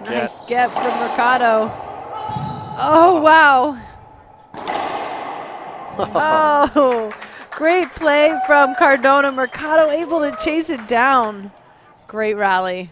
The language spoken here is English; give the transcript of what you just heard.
Good get. Nice get from Mercado. Oh, wow. Oh, great play from Cardona. Mercado able to chase it down. Great rally.